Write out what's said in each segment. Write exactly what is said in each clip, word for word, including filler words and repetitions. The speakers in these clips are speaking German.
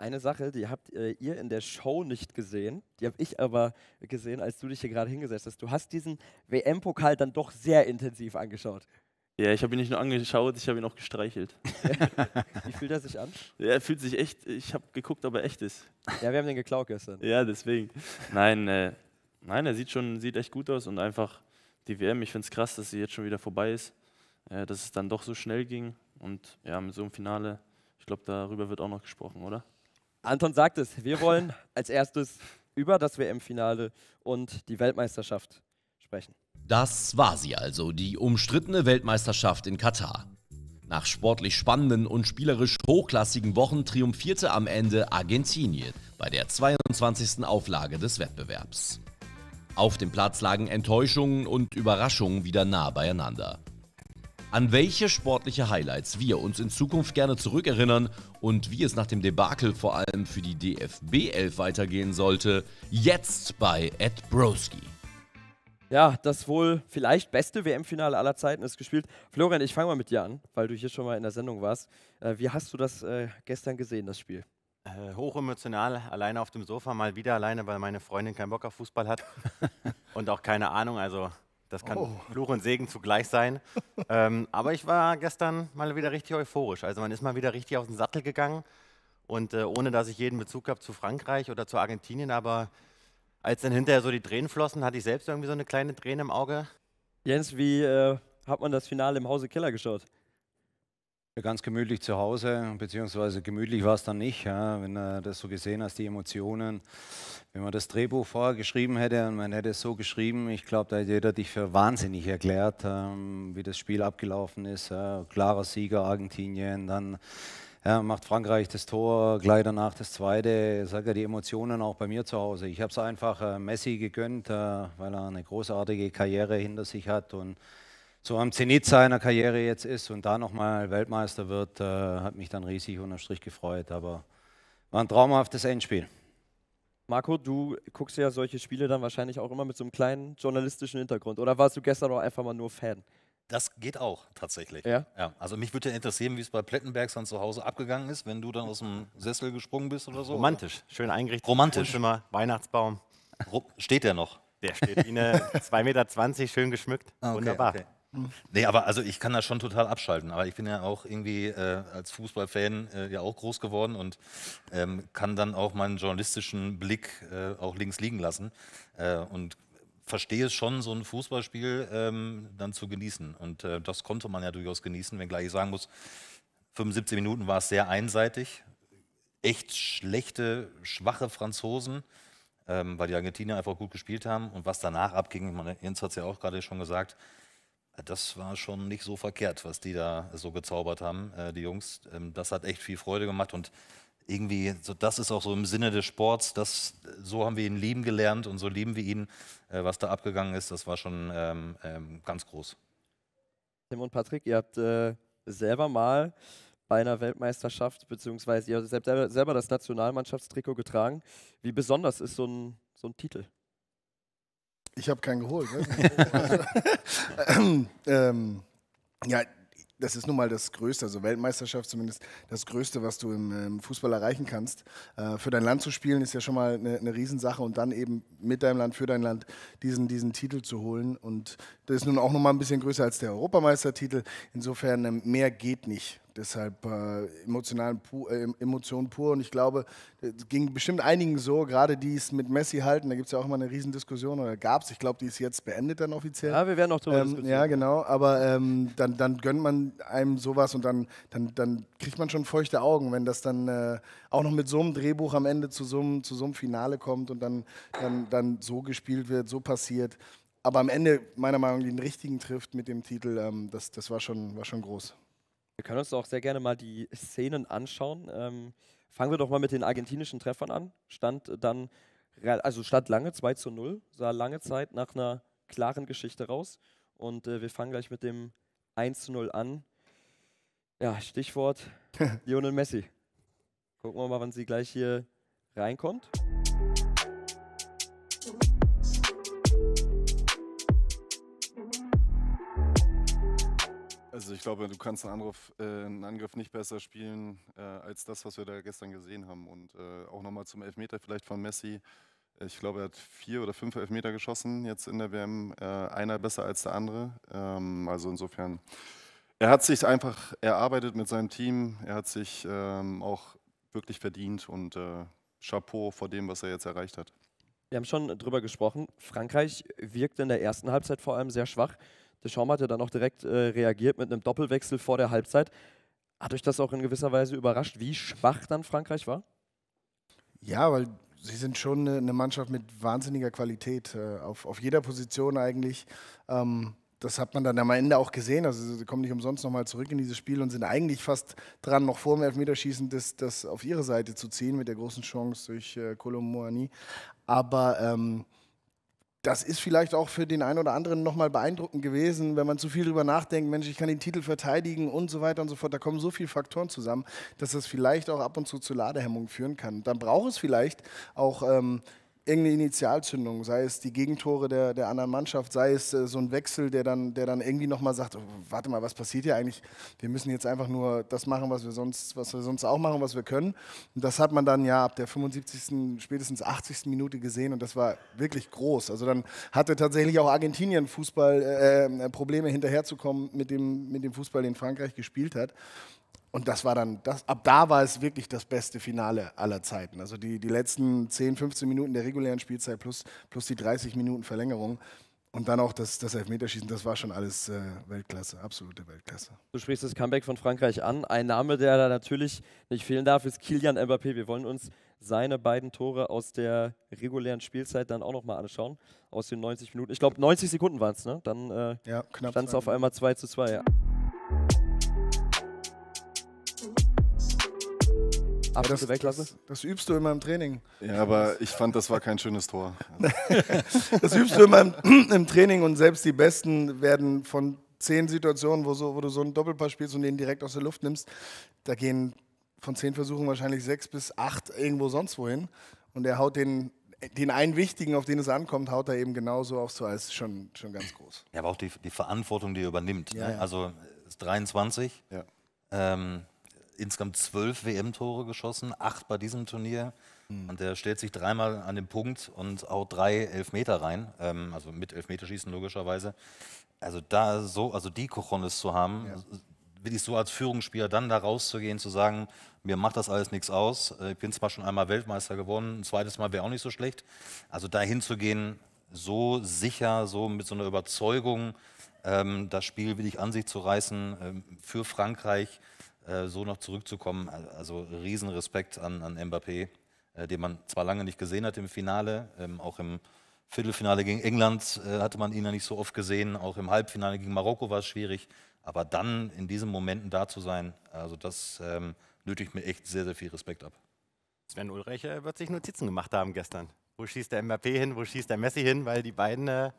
eine Sache, die habt äh, ihr in der Show nicht gesehen, die habe ich aber gesehen, als du dich hier gerade hingesetzt hast. Du hast diesen W M-Pokal dann doch sehr intensiv angeschaut. Ja, ich habe ihn nicht nur angeschaut, ich habe ihn auch gestreichelt. Wie fühlt er sich an? Ja, er fühlt sich echt, ich habe geguckt, ob er echt ist. Ja, wir haben den geklaut gestern. Ja, deswegen. Nein, äh, nein, er sieht schon, sieht echt gut aus und einfach die W M, ich finde es krass, dass sie jetzt schon wieder vorbei ist, äh, dass es dann doch so schnell ging und ja, mit so einem Finale, ich glaube, darüber wird auch noch gesprochen, oder? Anton sagt es, wir wollen als erstes über das W M-Finale und die Weltmeisterschaft sprechen. Das war sie also, die umstrittene Weltmeisterschaft in Katar. Nach sportlich spannenden und spielerisch hochklassigen Wochen triumphierte am Ende Argentinien bei der zweiundzwanzigsten Auflage des Wettbewerbs. Auf dem Platz lagen Enttäuschungen und Überraschungen wieder nah beieinander. An welche sportliche Highlights wir uns in Zukunft gerne zurückerinnern und wie es nach dem Debakel vor allem für die D F B elf weitergehen sollte, jetzt bei Ed Broski. Ja, das wohl vielleicht beste W M-Finale aller Zeiten ist gespielt. Florian, ich fange mal mit dir an, weil du hier schon mal in der Sendung warst. Äh, wie hast du das äh, gestern gesehen, das Spiel? Äh, hochemotional, alleine auf dem Sofa, mal wieder alleine, weil meine Freundin keinen Bock auf Fußball hat und auch keine Ahnung. Also das kann oh. Fluch und Segen zugleich sein. ähm, aber ich war gestern mal wieder richtig euphorisch. Also man ist mal wieder richtig aus dem Sattel gegangen und äh, ohne, dass ich jeden Bezug habe zu Frankreich oder zu Argentinien, aber als dann hinterher so die Tränen flossen, hatte ich selbst irgendwie so eine kleine Träne im Auge. Jens, wie äh, hat man das Finale im Hause Keller geschaut? Ja, ganz gemütlich zu Hause, beziehungsweise gemütlich war es dann nicht, ja, wenn du das so gesehen hast, die Emotionen. Wenn man das Drehbuch vorher geschrieben hätte und man hätte es so geschrieben, ich glaube, da hätte jeder dich für wahnsinnig erklärt, ähm, wie das Spiel abgelaufen ist. Ja, klarer Sieger Argentinien, dann... Ja, macht Frankreich das Tor, gleich danach das zweite. Sag ja, die Emotionen auch bei mir zu Hause. Ich habe es einfach äh, Messi gegönnt, äh, weil er eine großartige Karriere hinter sich hat und so am Zenit seiner Karriere jetzt ist und da nochmal Weltmeister wird, äh, hat mich dann riesig unterm Strich gefreut. Aber war ein traumhaftes Endspiel. Marco, du guckst ja solche Spiele dann wahrscheinlich auch immer mit so einem kleinen journalistischen Hintergrund. Oder warst du gestern auch einfach mal nur Fan? Das geht auch tatsächlich. Ja? Ja. Also mich würde ja interessieren, wie es bei Plettenberg dann zu Hause abgegangen ist, wenn du dann aus dem Sessel gesprungen bist oder so. Romantisch, schön eingerichtet. Romantisch. Wohnzimmer, Weihnachtsbaum. Steht der noch? Der steht wie eine zwei Meter zwanzig, schön geschmückt. Okay, wunderbar. Okay. Nee, aber also ich kann das schon total abschalten. Aber ich bin ja auch irgendwie äh, als Fußballfan äh, ja auch groß geworden und ähm, kann dann auch meinen journalistischen Blick äh, auch links liegen lassen äh, und verstehe es schon, so ein Fußballspiel ähm, dann zu genießen. Und äh, das konnte man ja durchaus genießen, wenngleich ich sagen muss, fünfundsiebzig Minuten war es sehr einseitig. Echt schlechte, schwache Franzosen, ähm, weil die Argentinier einfach gut gespielt haben. Und was danach abging, meine, Jens hat es ja auch gerade schon gesagt, das war schon nicht so verkehrt, was die da so gezaubert haben, äh, die Jungs. Ähm, das hat echt viel Freude gemacht und irgendwie, so, das ist auch so im Sinne des Sports, das, so haben wir ihn lieben gelernt und so lieben wir ihn. Äh, was da abgegangen ist, das war schon ähm, ähm, ganz groß. Tim und Patrick, ihr habt äh, selber mal bei einer Weltmeisterschaft, beziehungsweise ihr habt selber, selber das Nationalmannschaftstrikot getragen. Wie besonders ist so ein, so ein Titel? Ich habe keinen geholt. Ne? ähm, ähm, ja, das ist nun mal das Größte, also Weltmeisterschaft zumindest, das Größte, was du im, im Fußball erreichen kannst. Äh, für dein Land zu spielen ist ja schon mal eine, eine Riesensache und dann eben mit deinem Land, für dein Land diesen, diesen Titel zu holen. Und das ist nun auch noch mal ein bisschen größer als der Europameistertitel. Insofern mehr geht nicht. Deshalb äh, Emotionen pur, äh, Emotion pur und ich glaube, es ging bestimmt einigen so, gerade die es mit Messi halten, da gibt es ja auch immer eine Riesendiskussion oder gab es, ich glaube, die ist jetzt beendet dann offiziell. Ja, wir werden auch drüber ähm, diskutieren. Ja, genau, aber ähm, dann, dann gönnt man einem sowas und dann, dann, dann kriegt man schon feuchte Augen, wenn das dann äh, auch noch mit so einem Drehbuch am Ende zu so einem, zu so einem Finale kommt und dann, dann, dann so gespielt wird, so passiert. Aber am Ende, meiner Meinung nach, den richtigen trifft mit dem Titel, ähm, das, das war schon, war schon groß. Wir können uns auch sehr gerne mal die Szenen anschauen. Ähm, fangen wir doch mal mit den argentinischen Treffern an. Stand dann, also stand lange zwei zu null, sah lange Zeit nach einer klaren Geschichte raus. Und äh, wir fangen gleich mit dem eins zu null an. Ja, Stichwort Lionel Messi. Gucken wir mal, wann sie gleich hier reinkommt. Also ich glaube, du kannst einen Angriff, äh, einen Angriff nicht besser spielen äh, als das, was wir da gestern gesehen haben. Und äh, auch nochmal zum Elfmeter vielleicht von Messi. Ich glaube, er hat vier oder fünf Elfmeter geschossen jetzt in der W M. Äh, einer besser als der andere. Ähm, also insofern, er hat sich einfach erarbeitet mit seinem Team. Er hat sich ähm, auch wirklich verdient und äh, Chapeau vor dem, was er jetzt erreicht hat. Wir haben schon drüber gesprochen. Frankreich wirkte in der ersten Halbzeit vor allem sehr schwach. Deschamps hatte dann auch direkt äh, reagiert mit einem Doppelwechsel vor der Halbzeit. Hat euch das auch in gewisser Weise überrascht, wie schwach dann Frankreich war? Ja, weil sie sind schon eine, eine Mannschaft mit wahnsinniger Qualität, äh, auf, auf jeder Position eigentlich. Ähm, das hat man dann am Ende auch gesehen. Also sie kommen nicht umsonst nochmal zurück in dieses Spiel und sind eigentlich fast dran, noch vor dem Elfmeterschießen das, das auf ihre Seite zu ziehen, mit der großen Chance durch äh, Colombo Mouani. Aber Ähm, das ist vielleicht auch für den einen oder anderen nochmal beeindruckend gewesen, wenn man zu viel drüber nachdenkt, Mensch, ich kann den Titel verteidigen und so weiter und so fort. Da kommen so viele Faktoren zusammen, dass das vielleicht auch ab und zu zu Ladehemmungen führen kann. Dann braucht es vielleicht auch ähm, irgendeine Initialzündung, sei es die Gegentore der, der anderen Mannschaft, sei es äh, so ein Wechsel, der dann, der dann irgendwie nochmal sagt, oh, warte mal, was passiert hier eigentlich? Wir müssen jetzt einfach nur das machen, was wir sonst, was wir sonst auch machen, was wir können. Und das hat man dann ja ab der fünfundsiebzigsten, spätestens achtzigsten Minute gesehen und das war wirklich groß. Also dann hatte tatsächlich auch Argentinien Fußball äh, Probleme hinterherzukommen mit dem, mit dem Fußball, den Frankreich gespielt hat. Und das war dann, das, ab da war es wirklich das beste Finale aller Zeiten. Also die, die letzten zehn, fünfzehn Minuten der regulären Spielzeit plus, plus die dreißig Minuten Verlängerung und dann auch das, das Elfmeterschießen, das war schon alles äh, Weltklasse, absolute Weltklasse. Du sprichst das Comeback von Frankreich an. Ein Name, der da natürlich nicht fehlen darf, ist Kylian Mbappé. Wir wollen uns seine beiden Tore aus der regulären Spielzeit dann auch nochmal anschauen, aus den neunzig Minuten. Ich glaube, neunzig Sekunden waren es, ne? Dann äh, ja, stand es auf einmal zwei zu zwei, ja. Ja, das, das, das übst du immer im Training. Ja, aber ich fand, das war kein schönes Tor. Das übst du immer im, im Training und selbst die Besten werden von zehn Situationen, wo, so, wo du so einen Doppelpass spielst und den direkt aus der Luft nimmst, da gehen von zehn Versuchen wahrscheinlich sechs bis acht irgendwo sonst wohin. Und er haut den, den einen wichtigen, auf den es ankommt, haut er eben genauso aufs Tor. Das ist schon, schon ganz groß. Ja, aber auch die, die Verantwortung, die er übernimmt. Ja, ne? Ja. Also ist dreiundzwanzig. Ja. Ähm, Insgesamt zwölf W M-Tore geschossen, acht bei diesem Turnier. Mhm. Und der stellt sich dreimal an den Punkt und haut drei Elfmeter rein. Ähm, also mit Elfmeterschießen logischerweise. Also da so, also die Cojones zu haben, ja. Wirklich so als Führungsspieler dann da rauszugehen, zu sagen, mir macht das alles nichts aus. Ich bin zwar schon einmal Weltmeister geworden, ein zweites Mal wäre auch nicht so schlecht. Also da hinzugehen, so sicher, so mit so einer Überzeugung, ähm, das Spiel wirklich an sich zu reißen, ähm, für Frankreich, so noch zurückzukommen, also Riesenrespekt an, an Mbappé, äh, den man zwar lange nicht gesehen hat im Finale, ähm, auch im Viertelfinale gegen England äh, hatte man ihn ja nicht so oft gesehen, auch im Halbfinale gegen Marokko war es schwierig, aber dann in diesen Momenten da zu sein, also das ähm, nötigt mir echt sehr, sehr viel Respekt ab. Sven Ulreich wird sich Notizen gemacht haben gestern. Wo schießt der Mbappé hin, wo schießt der Messi hin, weil die beiden äh,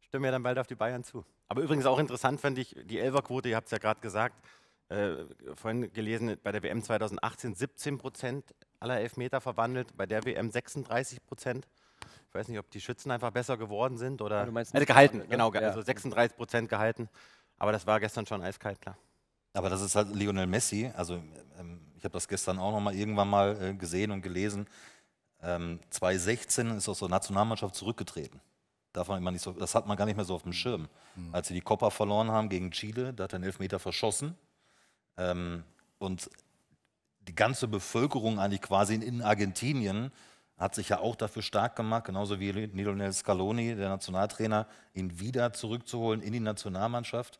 stimmen ja dann bald auf die Bayern zu. Aber übrigens auch interessant fand ich die Elferquote, ihr habt es ja gerade gesagt, Äh, vorhin gelesen, bei der W M zweitausendachtzehn siebzehn Prozent aller Elfmeter verwandelt, bei der W M sechsunddreißig Prozent. Ich weiß nicht, ob die Schützen einfach besser geworden sind oder ja, du meinst also gehalten, ne? Genau, ja. Also sechsunddreißig Prozent gehalten. Aber das war gestern schon eiskalt, klar. Aber das ist halt Lionel Messi. Also ähm, ich habe das gestern auch noch mal irgendwann mal äh, gesehen und gelesen. Ähm, zweitausendsechzehn ist aus der Nationalmannschaft zurückgetreten. Darf man immer nicht so, das hat man gar nicht mehr so auf dem Schirm. Mhm. Als sie die Copa verloren haben gegen Chile, da hat er einen Elfmeter verschossen. Ähm, und die ganze Bevölkerung eigentlich quasi in, in Argentinien hat sich ja auch dafür stark gemacht, genauso wie Lionel Scaloni, der Nationaltrainer, ihn wieder zurückzuholen in die Nationalmannschaft.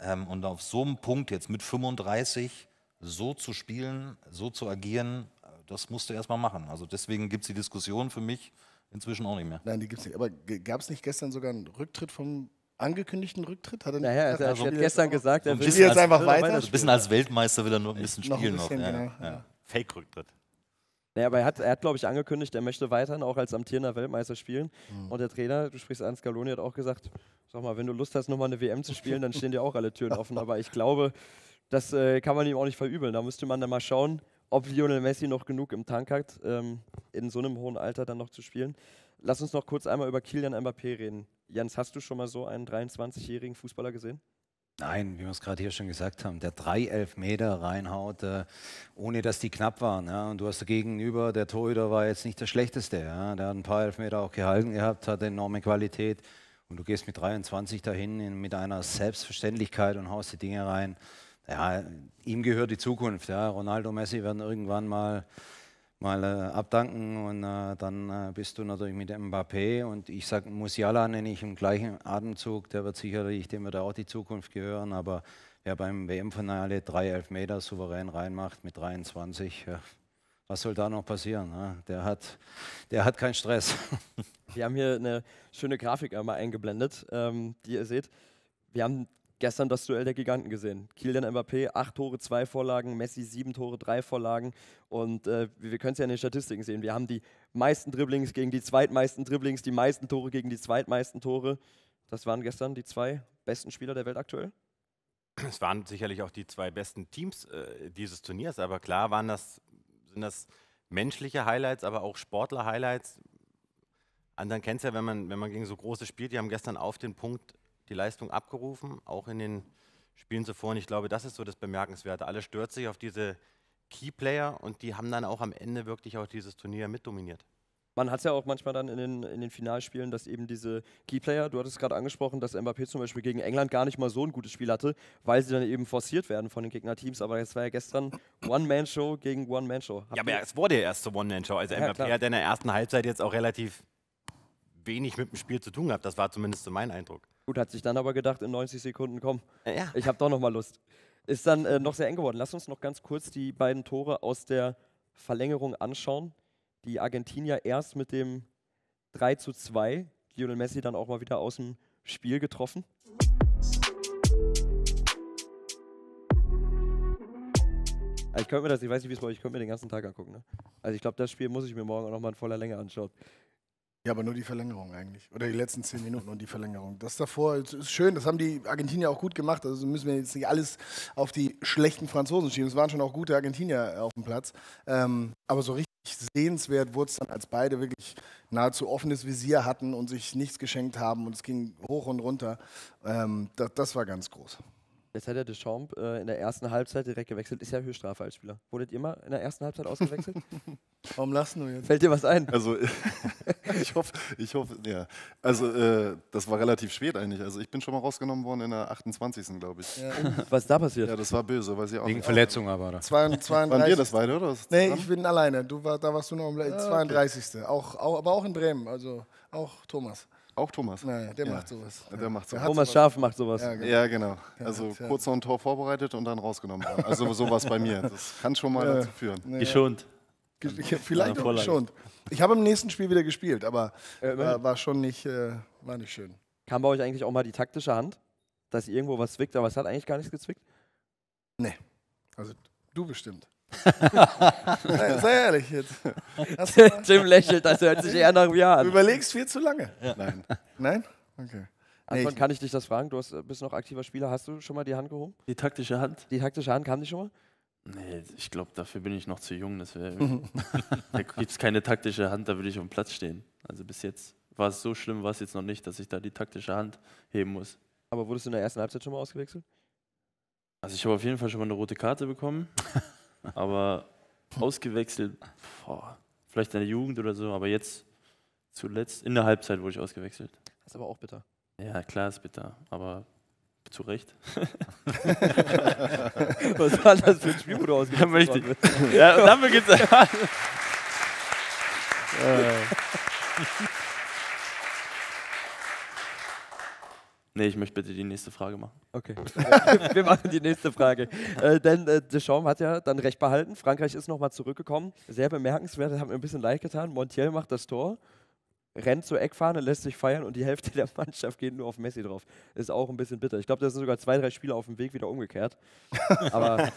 Ähm, und auf so einem Punkt jetzt mit fünfunddreißig so zu spielen, so zu agieren, das musst du erstmal machen. Also deswegen gibt es die Diskussion für mich inzwischen auch nicht mehr. Nein, die gibt es nicht. Aber gab es nicht gestern sogar einen Rücktritt vom angekündigten Rücktritt? Hat er, naja, also er hat gestern gesagt, er will jetzt als, einfach weiter. Ein bisschen als Weltmeister will er nur ein bisschen noch spielen. Ein bisschen, noch. Ja, genau. Ja. Fake-Rücktritt. Naja, aber er hat, er hat, glaube ich, angekündigt, er möchte weiterhin auch als amtierender Weltmeister spielen. Mhm. Und der Trainer, du sprichst an, Scaloni hat auch gesagt, sag mal, wenn du Lust hast, nochmal eine W M zu spielen, dann stehen dir auch alle Türen offen. Aber ich glaube, das äh, kann man ihm auch nicht verübeln. Da müsste man dann mal schauen, ob Lionel Messi noch genug im Tank hat, ähm, in so einem hohen Alter dann noch zu spielen. Lass uns noch kurz einmal über Kylian Mbappé reden. Jens, hast du schon mal so einen dreiundzwanzigjährigen Fußballer gesehen? Nein, wie wir es gerade hier schon gesagt haben, der drei Elfmeter reinhaut, äh, ohne dass die knapp waren. Ja? Und du hast dagegenüber, der Torhüter war jetzt nicht der Schlechteste. Ja? Der hat ein paar Elfmeter auch gehalten gehabt, hat enorme Qualität. Und du gehst mit dreiundzwanzig dahin in, mit einer Selbstverständlichkeit und haust die Dinge rein. Ja, ihm gehört die Zukunft. Ja? Ronaldo, Messi werden irgendwann mal, mal äh, abdanken und äh, dann äh, bist du natürlich mit Mbappé und ich sage, Musiala nenne ich im gleichen Atemzug, der wird sicherlich, dem wird auch die Zukunft gehören, aber wer beim W M-Finale drei Elfmeter souverän reinmacht mit dreiundzwanzig, ja, was soll da noch passieren? Ne? Der hat, der hat keinen Stress. Wir haben hier eine schöne Grafik einmal eingeblendet, ähm, die ihr seht. Wir haben gestern das Duell der Giganten gesehen. Kylian Mbappé, acht Tore, zwei Vorlagen, Messi, sieben Tore, drei Vorlagen. Und äh, wir können es ja in den Statistiken sehen. Wir haben die meisten Dribblings gegen die zweitmeisten Dribblings, die meisten Tore gegen die zweitmeisten Tore. Das waren gestern die zwei besten Spieler der Welt aktuell. Es waren sicherlich auch die zwei besten Teams äh, dieses Turniers. Aber klar waren das, sind das menschliche Highlights, aber auch Sportler-Highlights. Anderen kennt es ja, wenn man, wenn man gegen so Große spielt. Die haben gestern auf den Punkt die Leistung abgerufen, auch in den Spielen zuvor. Und ich glaube, das ist so das Bemerkenswerte. Alle stürzen sich auf diese Keyplayer und die haben dann auch am Ende wirklich auch dieses Turnier mitdominiert. Man hat es ja auch manchmal dann in den, in den Finalspielen, dass eben diese Keyplayer, du hattest es gerade angesprochen, dass Mbappé zum Beispiel gegen England gar nicht mal so ein gutes Spiel hatte, weil sie dann eben forciert werden von den Gegnerteams. Aber es war ja gestern One-Man-Show gegen One-Man-Show. Ja, aber es wurde ja erst zur One-Man-Show. Also ja, Mbappé klar. Hat in der ersten Halbzeit jetzt auch relativ wenig mit dem Spiel zu tun gehabt. Das war zumindest so mein Eindruck. Gut, hat sich dann aber gedacht, in neunzig Sekunden, komm, ja. Ich habe doch noch mal Lust. Ist dann äh, noch sehr eng geworden. Lass uns noch ganz kurz die beiden Tore aus der Verlängerung anschauen. Die Argentinier erst mit dem drei zu zwei. Lionel Messi dann auch mal wieder aus dem Spiel getroffen. Also ich könnte mir das, ich weiß nicht, wie es bei euch, ich könnte mir den ganzen Tag angucken. Ne? Also ich glaube, das Spiel muss ich mir morgen auch noch mal in voller Länge anschauen. Ja, aber nur die Verlängerung eigentlich. Oder die letzten zehn Minuten und die Verlängerung. Das davor ist schön, das haben die Argentinier auch gut gemacht. Also müssen wir jetzt nicht alles auf die schlechten Franzosen schieben. Es waren schon auch gute Argentinier auf dem Platz. Ähm, aber so richtig sehenswert wurde es dann, als beide wirklich nahezu offenes Visier hatten und sich nichts geschenkt haben. Und es ging hoch und runter. Ähm, das, das war ganz groß. Jetzt hat der Deschamps äh, in der ersten Halbzeit direkt gewechselt. Ist ja Höchststrafe als Spieler. Wurdet ihr mal in der ersten Halbzeit ausgewechselt? Warum lachst du jetzt? Fällt dir was ein? Also, ich hoffe, ich hoffe, ja. Also, äh, das war relativ spät eigentlich. Also, ich bin schon mal rausgenommen worden in der achtundzwanzigsten glaube ich. Ja. Was ist da passiert? Ja, das war böse, weiß ich auch. Wegen nicht. Verletzung aber. Da. zweiunddreißig Waren wir das beide, oder? Nee, ich bin alleine. Du war, da warst du noch am ah, zweiunddreißigsten Okay. Auch, auch, aber auch in Bremen, also auch Thomas. Auch Thomas? Nein, der ja. macht sowas. Der macht sowas. Thomas Schaaf macht sowas. Ja, genau. Ja, genau. Also ja. kurz noch ein Tor vorbereitet und dann rausgenommen. Also sowas bei mir. Das kann schon mal ja. dazu führen. Ja. Geschont. Vielleicht auch geschont. Ich habe im nächsten Spiel wieder gespielt, aber äh, war, war schon nicht, äh, war nicht schön. Kam bei euch eigentlich auch mal die taktische Hand, dass irgendwo was zwickt, aber es hat eigentlich gar nichts gezwickt? Nee. Also du bestimmt. Sei, sei ehrlich jetzt. Tim lächelt, das hört sich eher nach einem Jahr an. Du überlegst viel zu lange. Ja. Nein. Nein? Okay. Anton, nee, kann ich dich das fragen? Du hast, bist noch aktiver Spieler. Hast du schon mal die Hand gehoben? Die taktische Hand? Die taktische Hand, kam die schon mal? Nee, ich glaube, dafür bin ich noch zu jung. Das wär, da gibt es keine taktische Hand, da würde ich auf dem Platz stehen. Also bis jetzt war es so schlimm, war es jetzt noch nicht, dass ich da die taktische Hand heben muss. Aber wurdest du in der ersten Halbzeit schon mal ausgewechselt? Also ich habe auf jeden Fall schon mal eine rote Karte bekommen. Aber ausgewechselt, boah, vielleicht in der Jugend oder so, aber jetzt zuletzt, in der Halbzeit wurde ich ausgewechselt. Das ist aber auch bitter. Ja, klar ist bitter, aber zu Recht. Was war das für ein Spiel, wo du ausgewechselt bist? Ja, und dafür geht's. Nee, ich möchte bitte die nächste Frage machen. Okay, wir machen die nächste Frage. Äh, denn äh, Deschamps hat ja dann recht behalten. Frankreich ist nochmal zurückgekommen. Sehr bemerkenswert, hat mir ein bisschen leid getan. Montiel macht das Tor, rennt zur Eckfahne, lässt sich feiern und die Hälfte der Mannschaft geht nur auf Messi drauf. Ist auch ein bisschen bitter. Ich glaube, da sind sogar zwei, drei Spieler auf dem Weg wieder umgekehrt. Aber...